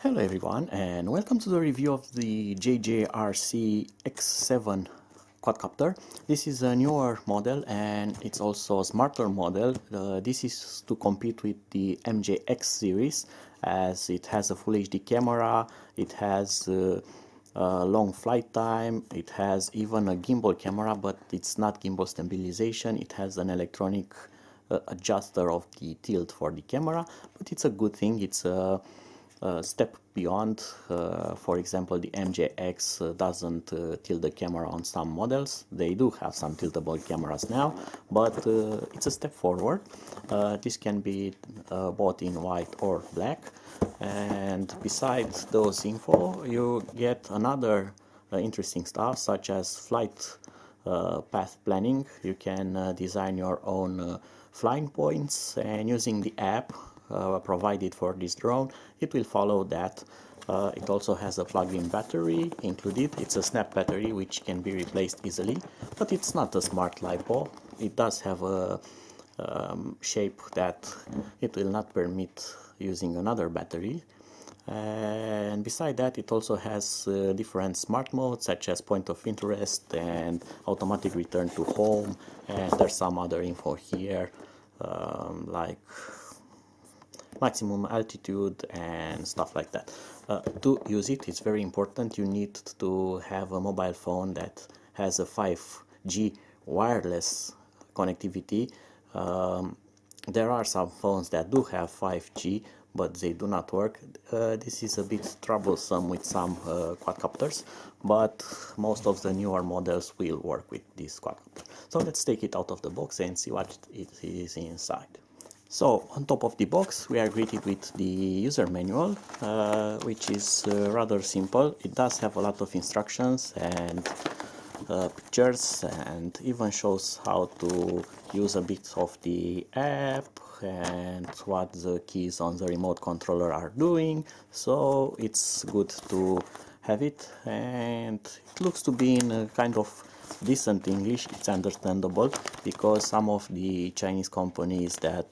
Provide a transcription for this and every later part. Hello everyone, and welcome to the review of the JJRC X7 quadcopter. This is a newer model and it's also a smarter model. This is to compete with the MJX series, as it has a full HD camera, it has a long flight time, it has even a gimbal camera, but it's not gimbal stabilization. It has an electronic adjuster of the tilt for the camera, but it's a good thing. It's a step beyond. For example, the MJX doesn't tilt the camera on some models. They do have some tiltable cameras now, but it's a step forward. This can be bought in white or black, and besides those info you get another interesting stuff, such as flight path planning. You can design your own flying points, and using the app provided for this drone, it will follow that. It also has a plug-in battery included. It's a snap battery which can be replaced easily, but it's not a smart LiPo. It does have a shape that it will not permit using another battery. And beside that, it also has different smart modes, such as point of interest and automatic return to home, and there's some other info here, like maximum altitude and stuff like that. To use it, it's very important. You need to have a mobile phone that has a 5G wireless connectivity. There are some phones that do have 5G, but they do not work. This is a bit troublesome with some quadcopters, but most of the newer models will work with this quadcopter. So let's take it out of the box and see what it is inside. So on top of the box we are greeted with the user manual, which is rather simple. It does have a lot of instructions and pictures, and even shows how to use a bit of the app and what the keys on the remote controller are doing. So it's good to have it, and it looks to be in a kind of decent English. It's understandable, because some of the Chinese companies that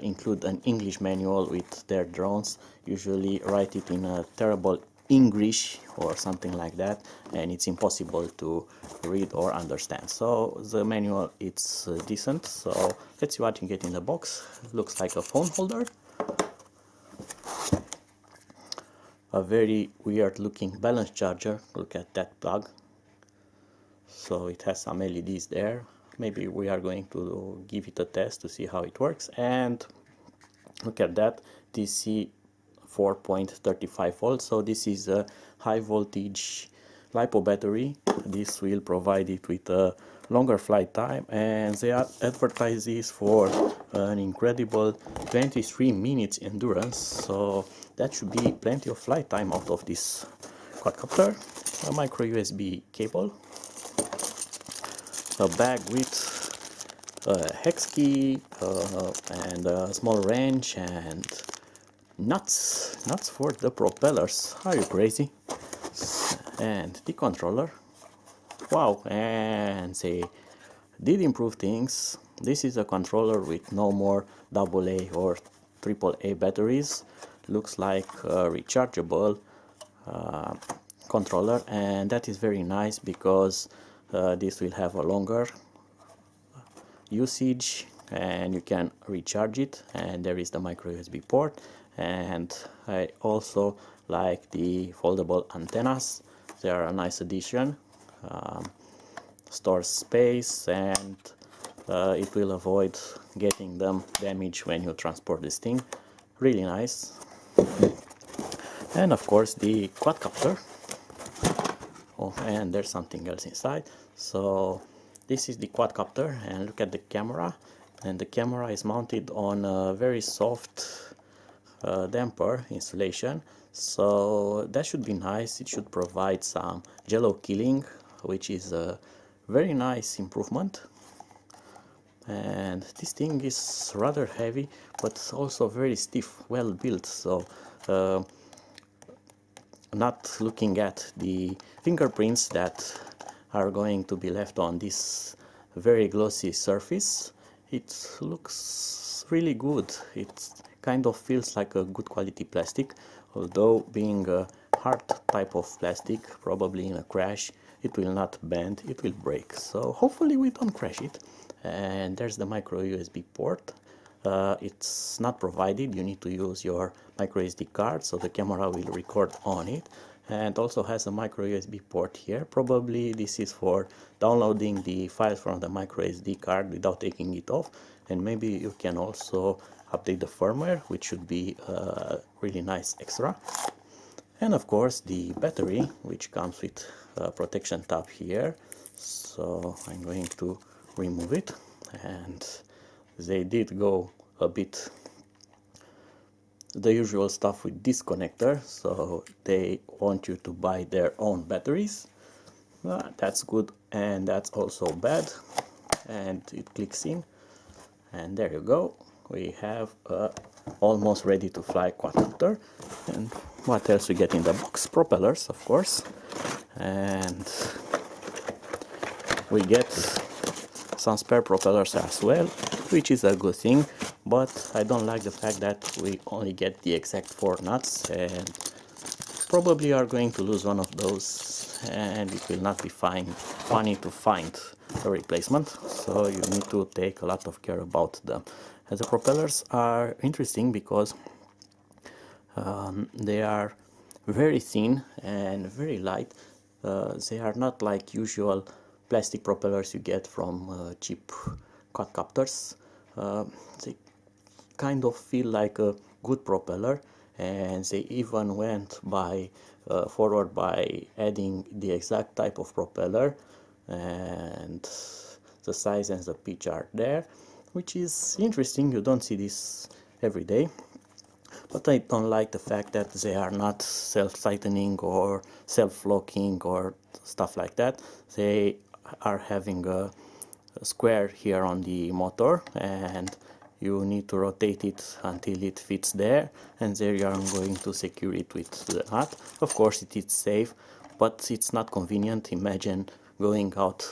include an English manual with their drones usually write it in a terrible English or something like that, and it's impossible to read or understand. So the manual, it's decent. So let's see what you get in the box. It looks like a phone holder, a very weird looking balance charger. Look at that plug. So it has some LEDs there. Maybe we are going to give it a test to see how it works. And look at that, DC 4.35 volts. So this is a high voltage LiPo battery. This will provide it with a longer flight time, and they advertise this for an incredible 23 minutes endurance. So that should be plenty of flight time out of this quadcopter. A micro USB cable, a bag with a hex key and a small wrench, and nuts for the propellers. Are you crazy? And the controller. Wow, and they did improve things. This is a controller with no more AA or AAA batteries. Looks like a rechargeable controller, and that is very nice, because this will have a longer usage, and you can recharge it. And there is the micro USB port, and I also like the foldable antennas. They are a nice addition. Stores space, and it will avoid getting them damaged when you transport this thing. Really nice. And of course the quadcopter. Oh, and there's something else inside. So this is the quadcopter, and look at the camera. And the camera is mounted on a very soft damper insulation, so that should be nice. It should provide some jello killing, which is a very nice improvement. And this thing is rather heavy, but also very stiff, well built. So not looking at the fingerprints that are going to be left on this very glossy surface, it looks really good. It kind of feels like a good quality plastic, although being a hard type of plastic, probably in a crash it will not bend, it will break. So hopefully we don't crash it. And there's the micro USB port. It's not provided, you need to use your micro SD card, so the camera will record on it. And also has a micro USB port here. Probably this is for downloading the files from the micro SD card without taking it off, and maybe you can also update the firmware, which should be a really nice extra. And of course the battery, which comes with a protection tab here, so I'm going to remove it. And they did go a bit the usual stuff with this connector, so they want you to buy their own batteries. That's good, and that's also bad. And it clicks in, and there you go, we have a almost ready to fly quadcopter. And what else we get in the box? Propellers, of course, and we get some spare propellers as well, which is a good thing. But I don't like the fact that we only get the exact 4 nuts, and probably are going to lose one of those, and it will not be funny to find a replacement, so you need to take a lot of care about them. And the propellers are interesting because they are very thin and very light. They are not like usual plastic propellers you get from cheap quadcopters. They kind of feel like a good propeller, and they even went by forward by adding the exact type of propeller, and the size and the pitch are there, which is interesting. You don't see this every day. But I don't like the fact that they are not self-tightening or self-locking or stuff like that. They are having a square here on the motor, and you need to rotate it until it fits there, and there you are going to secure it with the nut. Of course it is safe, but it's not convenient. Imagine going out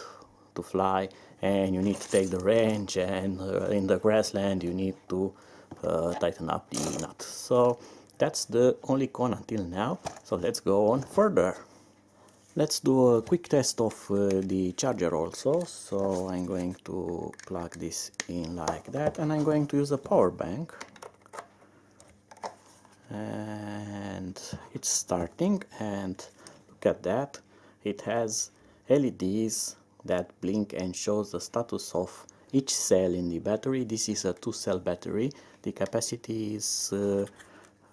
to fly and you need to take the range, and in the grassland you need to tighten up the nut. So that's the only con until now, so let's go on further. Let's do a quick test of the charger also. So I'm going to plug this in like that, and I'm going to use a power bank, and it's starting. And look at that, it has LEDs that blink and shows the status of each cell in the battery. This is a 2-cell battery. The capacity is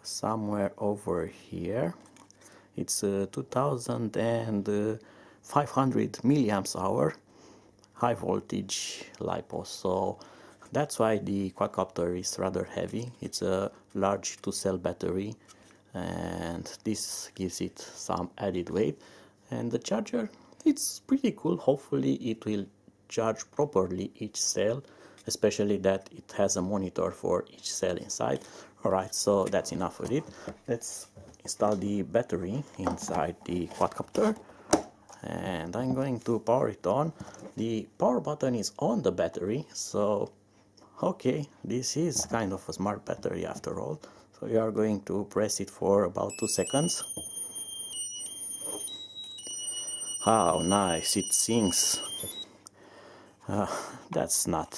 somewhere over here. It's 2500 milliamps hour high voltage LiPo, so that's why the quadcopter is rather heavy. It's a large 2-cell battery, and this gives it some added weight. And the charger, it's pretty cool. Hopefully it will charge properly each cell, especially that it has a monitor for each cell inside. Alright, so that's enough of it. Let's install the battery inside the quadcopter, and I'm going to power it on. The power button is on the battery, so okay, this is kind of a smart battery after all. So you are going to press it for about 2 seconds. How nice it sinks. That's not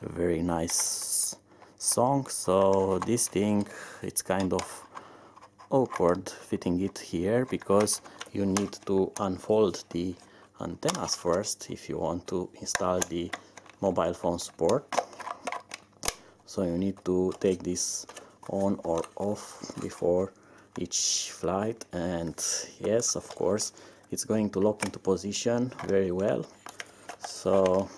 a very nice song, so this thing, it's kind of awkward fitting it here, because you need to unfold the antennas first if you want to install the mobile phone support. So you need to take this on or off before each flight, and yes, of course, it's going to lock into position very well. So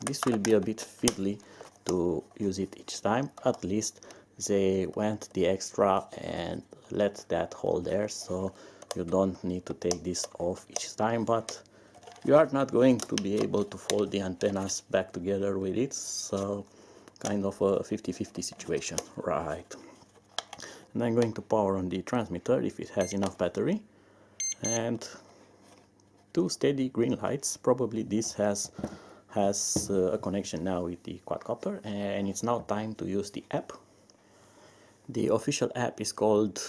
this will be a bit fiddly to use it each time. At least they went the extra and let that hold there, so you don't need to take this off each time. But you are not going to be able to fold the antennas back together with it, so kind of a 50-50 situation, right? And I'm going to power on the transmitter if it has enough battery, and 2 steady green lights. Probably this has a connection now with the quadcopter, and it's now time to use the app. The official app is called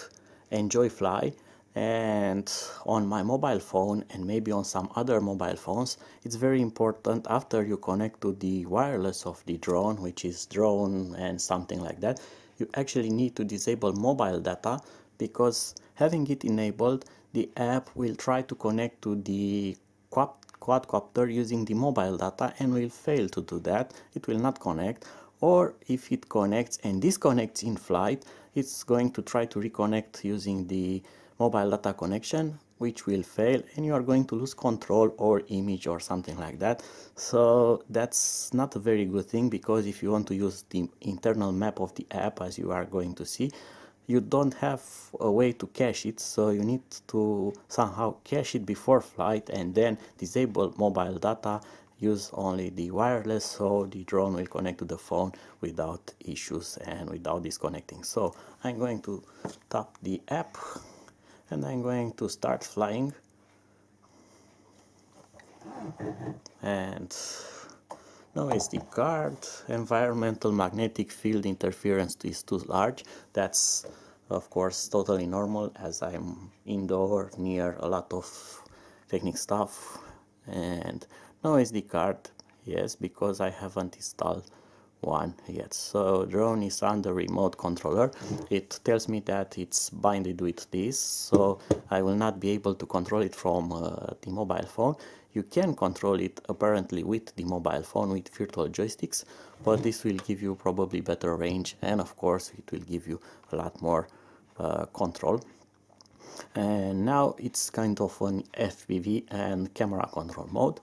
EnjoyFly, and on my mobile phone and maybe on some other mobile phones, it's very important after you connect to the wireless of the drone, which is drone and something like that, you actually need to disable mobile data, because having it enabled, the app will try to connect to the quadcopter using the mobile data and will fail to do that. It will not connect, or if it connects and disconnects in flight, it's going to try to reconnect using the mobile data connection, which will fail, and you are going to lose control or image or something like that. So that's not a very good thing, because if you want to use the internal map of the app, as you are going to see, you don't have a way to cache it, so you need to somehow cache it before flight and then disable mobile data, use only the wireless, so the drone will connect to the phone without issues and without disconnecting. So I'm going to tap the app and I'm going to start flying, and now it's the card. Environmental magnetic field interference is too large. That's of course totally normal, as I'm indoor near a lot of technic stuff. And now is the card, yes, because I haven't installed one yet. So drone is under remote controller. It tells me that it's binded with this, so I will not be able to control it from the mobile phone. You can control it apparently with the mobile phone with virtual joysticks, but this will give you probably better range, and of course it will give you a lot more control. And now it's kind of an FPV and camera control mode.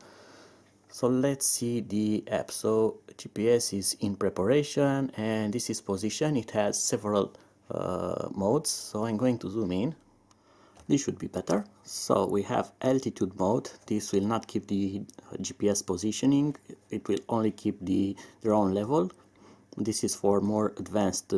So let's see the app. So GPS is in preparation, and this is position. It has several modes, so I'm going to zoom in. This should be better. So we have altitude mode. This will not keep the GPS positioning, it will only keep the drone level. This is for more advanced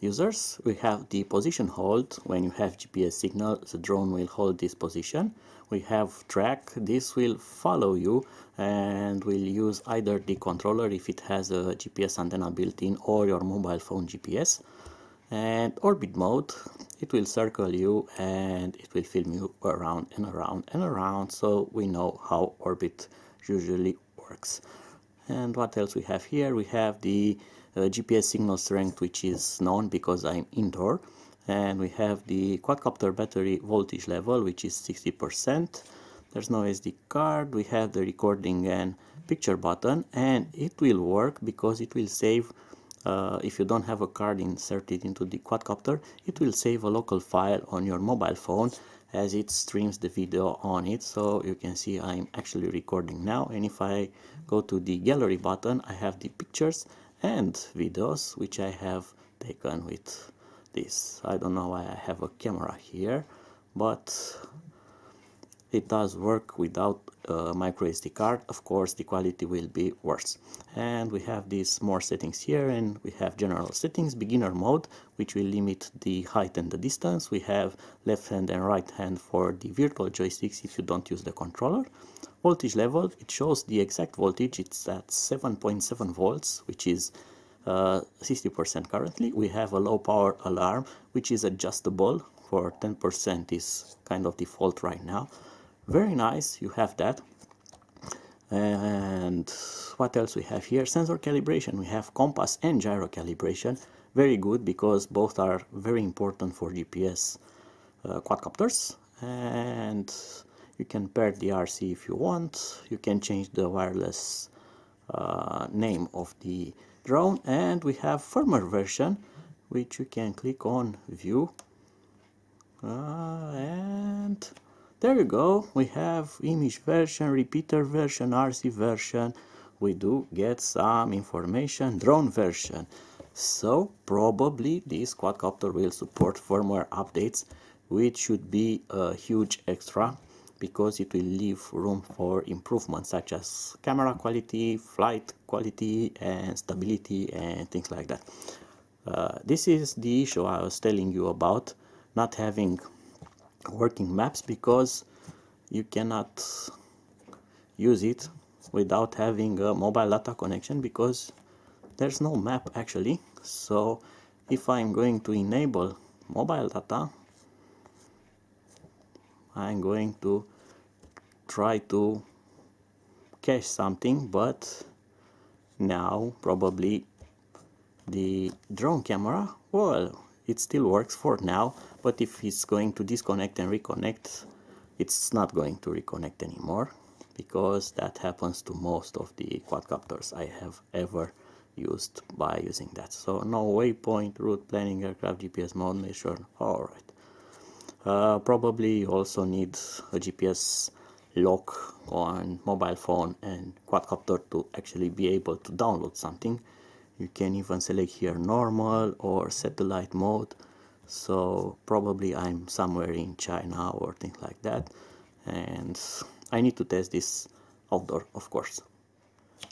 users. We have the position hold. When you have GPS signal, the drone will hold this position. We have track. This will follow you and will use either the controller if it has a GPS antenna built in, or your mobile phone GPS. And orbit mode, it will circle you and it will film you around and around and around, so we know how orbit usually works. And what else we have here? We have the GPS signal strength, which is known because I'm indoor, and we have the quadcopter battery voltage level, which is 60%. There's no SD card. We have the recording and picture button, and it will work because it will save, if you don't have a card inserted into the quadcopter, it will save a local file on your mobile phone as it streams the video on it. So you can see I'm actually recording now, and if I go to the gallery button, I have the pictures and videos which I have taken with this. I don't know why I have a camera here, but it does work without a micro SD card. Of course the quality will be worse. And we have these more settings here, and we have general settings, beginner mode, which will limit the height and the distance. We have left hand and right hand for the virtual joysticks if you don't use the controller. Voltage level, it shows the exact voltage. It's at 7.7 volts, which is 60% currently. We have a low power alarm, which is adjustable for 10%, is kind of default right now. Very nice, you have that. And what else we have here? Sensor calibration. We have compass and gyro calibration. Very good, because both are very important for GPS quadcopters. And you can pair the RC if you want. You can change the wireless name of the drone. And we have firmware version, which you can click on view, and there you go. We have image version, repeater version, RC version. We do get some information. Drone version. So probably this quadcopter will support firmware updates, which should be a huge extra, because it will leave room for improvements such as camera quality, flight quality, and stability, and things like that. This is the issue I was telling you about, not having working maps, because you cannot use it without having a mobile data connection, because there's no map actually. So if I'm going to enable mobile data, I'm going to try to cache something, but now probably the drone camera, well, it still works for now, but if it's going to disconnect and reconnect, it's not going to reconnect anymore, because that happens to most of the quadcopters I have ever used by using that. So no waypoint, route planning, aircraft GPS mode, measure. Alright, probably you also need a GPS lock on mobile phone and quadcopter to actually be able to download something. You can even select here normal or satellite mode. So probably I'm somewhere in China or things like that, and I need to test this outdoor, of course.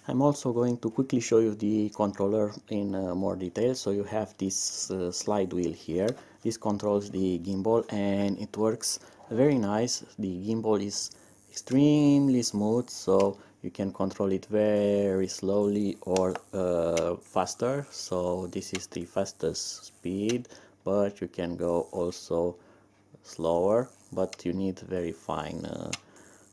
I'm also going to quickly show you the controller in more detail. So you have this slide wheel here. This controls the gimbal and it works very nice. The gimbal is extremely smooth, so you can control it very slowly or faster. So this is the fastest speed, but you can go also slower, but you need very fine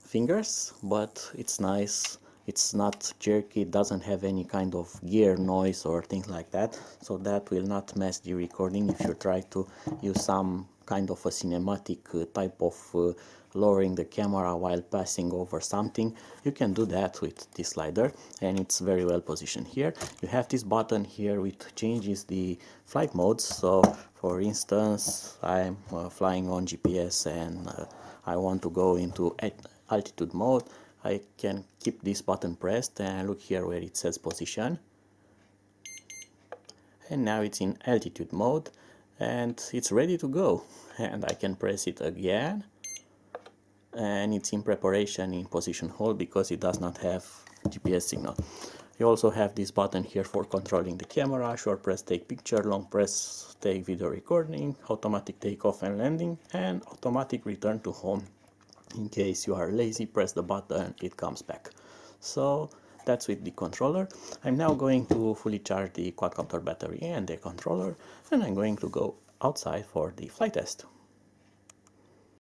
fingers. But it's nice, it's not jerky, it doesn't have any kind of gear noise or things like that, so that will not mess the recording if you try to use some kind of a cinematic type of lowering the camera while passing over something. You can do that with this slider, and it's very well positioned here. You have this button here which changes the flight modes. So for instance, I'm flying on GPS and I want to go into altitude mode. I can keep this button pressed and look here where it says position, and now it's in altitude mode and it's ready to go, and I can press it again and it's in preparation in position hold because it does not have GPS signal. You also have this button here for controlling the camera: short press take picture, long press take video recording, automatic takeoff and landing, and automatic return to home. In case you are lazy, press the button, it comes back. So that's with the controller. I'm now going to fully charge the quadcopter battery and the controller, and I'm going to go outside for the flight test.